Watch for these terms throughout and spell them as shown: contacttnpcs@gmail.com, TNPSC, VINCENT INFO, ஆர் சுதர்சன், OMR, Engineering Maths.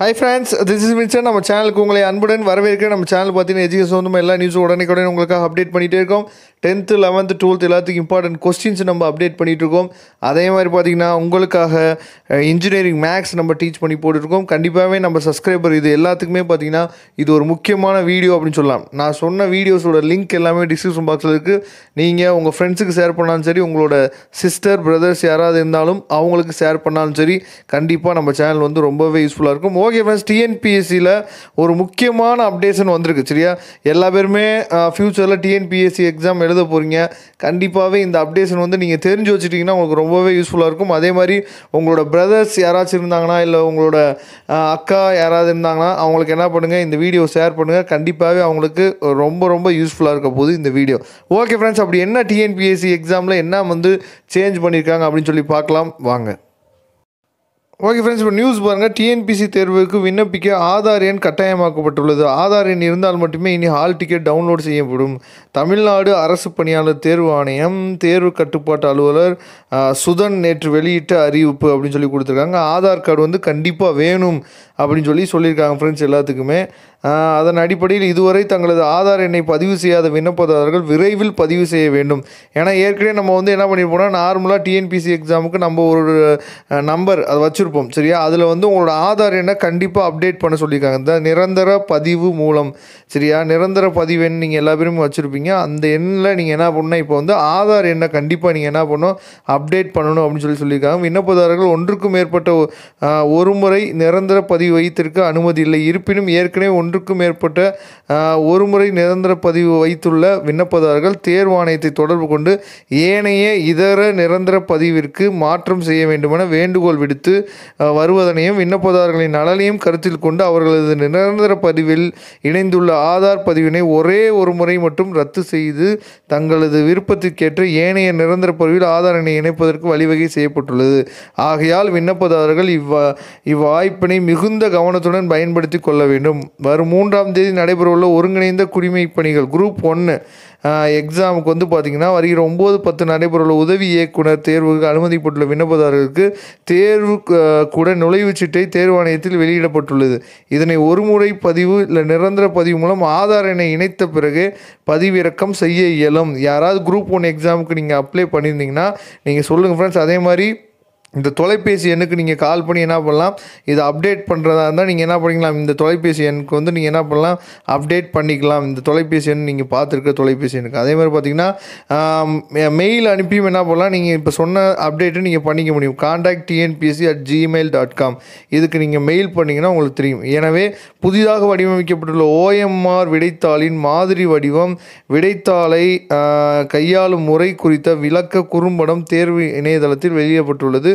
Hi friends, this is Mr. நம்ம சேனலுக்கு உங்களை அன்புடன் வரவேற்கிறேன். நம்ம சேனல் பத்தின எஜுகேஷன் வந்து எல்லா நியூஸ் உடனே உங்களுக்கு அப்டேட் பண்ணிட்டே இருக்கோம். 10th 11th 12th எல்லாத்துக்கும் இம்பார்ட்டன்ட் क्वेश्चंस நம்ம அப்டேட் பண்ணிட்டு இருக்கோம். அதே மாதிரி பாத்தீங்கன்னா உங்களுக்காக இன்ஜினியரிங் மேக்ஸ் நம்ம டீச் பண்ணி போட்டு இருக்கோம். கண்டிப்பாவே நம்ம சப்ஸ்கிரைபர் இது எல்லாத்துக்குமே பாத்தீங்கன்னா இது ஒரு முக்கியமான வீடியோ அப்படினு சொல்லலாம். நான் சொன்ன வீடியோஸோட லிங்க் எல்லாமே டிஸ்கிரிப்ஷன் பாக்ஸ்ல இருக்கு. நீங்க உங்க ஃப்ரெண்ட்ஸ்க்கு ஷேர் பண்ணாலும் சரி, உங்களோட சிஸ்டர் பிரதர்ஸ் யாராவது இருந்தாலும் அவங்களுக்கு ஷேர் பண்ணாலும் சரி, கண்டிப்பா நம்ம சேனல் வந்து ரொம்பவே யூஸ்ஃபுல்லா இருக்கும். Okay friends, TNPSC la oru mukkiyamaana updation vandirukku seriya ella perume future la TNPSC exam eludha poringa kandipave inda updation vandu neenga therinju vechitingna ungalku rombave useful ah irukum adhe mari ungaloda brothers yarach irundangana illa ungaloda akka yarad irundangana avangalukku enna panunga inda video share panunga kandipave avangalukku romba useful ah irukapodhu inda video okay friends apdi enna TNPSC exam la enna vandu change panniranga appdi solli paakalam vaanga. Okay friends, இப்போ news பாருங்கள். TNPSC தேர்வுக்கு விண்ணப்பிக்க ஆதார் எண் கட்டாயமாக்கப்பட்டுள்ளது. ஆதார் எண் இருந்தால் மட்டுமே இனி ஹால் டிக்கெட் டவுன்லோட் செய்யப்படும். தமிழ்நாடு அரசு பணியாளர் தேர்வு ஆணையம் தேர்வு கட்டுப்பாட்டு அலுவலர் சுதன் நேற்று வெளியிட்ட அறிவிப்பு அப்படின்னு சொல்லி கொடுத்துருக்காங்க. ஆதார் கார்டு வந்து கண்டிப்பாக வேணும் அப்படின்னு சொல்லியிருக்காங்க ஃப்ரெண்ட்ஸ் எல்லாத்துக்குமே. அதன் அடிப்படையில் இதுவரை தங்களது ஆதார் எண்ணை பதிவு செய்யாத விண்ணப்பதாரர்கள் விரைவில் பதிவு செய்ய வேண்டும். ஏன்னா ஏற்கனவே நம்ம வந்து என்ன பண்ணிப்போனால் நார்மலாக TNPSC எக்ஸாமுக்கு நம்ம ஒரு நம்பர் அதை வச்சுருப்போம் சரியா. அதில் வந்து உங்களோட ஆதார் எண்ணை கண்டிப்பாக அப்டேட் பண்ண சொல்லியிருக்காங்க. இந்த நிரந்தர பதிவு மூலம் சரியா, நிரந்தர பதிவு எண் நீங்கள் எல்லா பேருமே வச்சுருப்பீங்க. அந்த எண்ணில் நீங்கள் என்ன பண்ணணும், இப்போ வந்து ஆதார் எண்ணை கண்டிப்பாக நீங்கள் என்ன பண்ணணும், அப்டேட் பண்ணணும் அப்படின்னு சொல்லியிருக்காங்க. விண்ணப்பதாரர்கள் ஒன்றுக்கும் மேற்பட்ட ஒரு முறை நிரந்தர பதிவு வைத்திருக்க அனுமதி இல்லை. இருப்பினும் ஏற்கனவே ஒன்றுக்கும் மேற்பட்ட ஒருமுறை நிரந்தர பதிவு வைத்துள்ள விண்ணப்பதாரர்கள் தேர்வாணையத்தை தொடர்பு கொண்டு ஏனைய இதர நிரந்தர பதிவிற்கு மாற்றம் செய்ய வேண்டுமென வேண்டுகோள் விடுத்து வருவதனையும் விண்ணப்பதாரர்களின் நலனையும் கருத்தில் கொண்டு அவர்களது நிரந்தர பதிவில் இணைந்துள்ள ஆதார் பதிவினை ஒரே ஒரு முறை மட்டும் ரத்து செய்து தங்களது விருப்பத்திற்கேற்ற ஏனைய நிரந்தர பதிவில் ஆதார் எண்ணை இணைப்பதற்கு வழிவகை செய்யப்பட்டுள்ளது. ஆகையால் விண்ணப்பதாரர்கள் இவ்வாய்ப்பினை மிகுந்த கவனத்துடன் பயன்படுத்தி கொள்ள வேண்டும். வரும் 3ஆம் தேதி நடைபெறவுள்ள ஒருங்கிணைந்த குடிமை பணிகள் குரூப் 1 எக்ஸாமுக்கு வந்து பார்த்திங்கன்னா வருகிற 9-10 நடைபெறவுள்ள உதவி இயக்குனர் தேர்வுக்கு அனுமதிப்பட்டுள்ள விண்ணப்பதாரர்களுக்கு தேர்வு கூட நுழைவுச்சீட்டை தேர்வாணையத்தில் வெளியிடப்பட்டுள்ளது. இதனை ஒருமுறை பதிவு இல்லை நிரந்தர பதிவு மூலம் ஆதார் எண்ணை இணைத்த பிறகு பதிவிறக்கம் செய்ய இயலும். யாராவது குரூப் 1 எக்ஸாமுக்கு நீங்கள் அப்ளை பண்ணியிருந்தீங்கன்னா நீங்கள் சொல்லுங்கள் ஃப்ரெண்ட்ஸ். அதே மாதிரி இந்த தொலைபேசி எண்ணுக்கு நீங்கள் கால் பண்ணி என்ன பண்ணலாம், இதை அப்டேட் பண்ணுறதா இருந்தால் நீங்கள் என்ன பண்ணிக்கலாம், இந்த தொலைபேசி எண்ணுக்கு வந்து நீங்கள் என்ன பண்ணலாம், அப்டேட் பண்ணிக்கலாம். இந்த தொலைபேசி எண் நீங்கள் பார்த்துருக்க தொலைபேசி எண்ணுக்கு அதே மாதிரி பார்த்தீங்கன்னா மெயில் அனுப்பியும் என்ன பண்ணலாம், நீங்கள் இப்போ சொன்ன அப்டேட்டு நீங்கள் பண்ணிக்க முடியும். contacttnpcs@gmail.com இதுக்கு நீங்கள் மெயில் பண்ணிங்கன்னா உங்களுக்கு தெரியும். எனவே புதிதாக வடிவமைக்கப்பட்டுள்ள OMR விடைத்தாளின் மாதிரி வடிவம் விடைத்தாளை கையாளும் முறை குறித்த விளக்க குறும்படம் தேர்வு இணையதளத்தில் வெளியிடப்பட்டுள்ளது.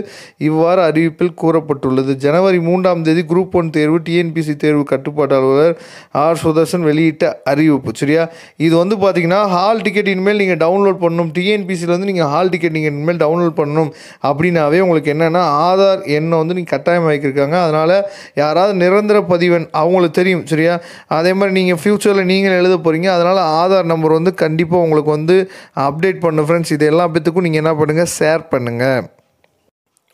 இவ்வாறு அறிவிப்பில் கூறப்பட்டுள்ளது. ஜனவரி 3ஆம் தேதி குரூப் 1 தேர்வு TNPSC தேர்வு கட்டுப்பாட்டு அலுவலர் ஆர் சுதர்சன் வெளியிட்ட அறிவிப்பு சரியா. இது வந்து பார்த்தீங்கன்னா ஹால் டிக்கெட் இனிமேல் நீங்கள் டவுன்லோட் பண்ணணும். TNPSCயில் வந்து நீங்கள் ஹால் டிக்கெட் நீங்கள் இனிமேல் டவுன்லோட் பண்ணணும் அப்படின்னாவே உங்களுக்கு என்னென்னா ஆதார் எண்ணை வந்து நீங்கள் கட்டாயம் வைக்கிருக்காங்க. அதனால் யாராவது நிரந்தர பதிவன் அவங்களுக்கு தெரியும் சரியா. அதே மாதிரி நீங்கள் ஃப்யூச்சரில் நீங்கள் எழுத போகிறீங்க, அதனால் ஆதார் நம்பர் வந்து கண்டிப்பாக உங்களுக்கு வந்து அப்டேட் பண்ணணும் ஃப்ரெண்ட்ஸ். இது எல்லா பேத்துக்கும் நீங்கள் என்ன பண்ணுங்கள், ஷேர் பண்ணுங்கள்.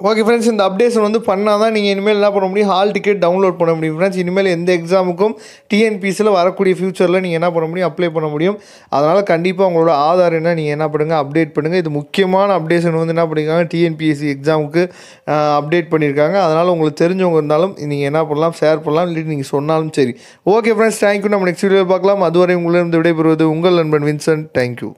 ஓகே ஃப்ரெண்ட்ஸ், இந்த அப்டேஷன் வந்து பண்ணால் தான் நீங்கள் இனிமேல் என்ன பண்ண முடியும், ஹால் டிக்கெட் டவுன்லோட் பண்ண முடியும் ஃப்ரெண்ட்ஸ். இனிமேல் எந்த எக்ஸாமுக்கும் TNPSCயில் வரக்கூடிய ஃபியூச்சரில் நீங்கள் என்ன பண்ண முடியும், அப்ளை பண்ண முடியும். அதனால் கண்டிப்பாக உங்களோட ஆதார் என்ன நீங்கள் என்ன பண்ணுங்கள், அப்டேட் பண்ணுங்கள். இது முக்கியமான அப்டேஷன் வந்து என்ன பண்ணியிருக்காங்க, TNPSC எக்ஸாமுக்கு அப்டேட் பண்ணியிருக்காங்க. அதனால் உங்களுக்கு தெரிஞ்சவங்க இருந்தாலும் நீங்கள் என்ன பண்ணலாம், ஷேர் பண்ணலாம், இல்லை நீங்கள் சொன்னாலும் சரி. Okay friends, thank you. நம்ம நெக்ஸ்ட் வீடியோ பார்க்கலாம். அதுவரை உங்களிடம் விடைபெறுவது உங்கள் நண்பன் வின்சென்ட். தேங்க்யூ.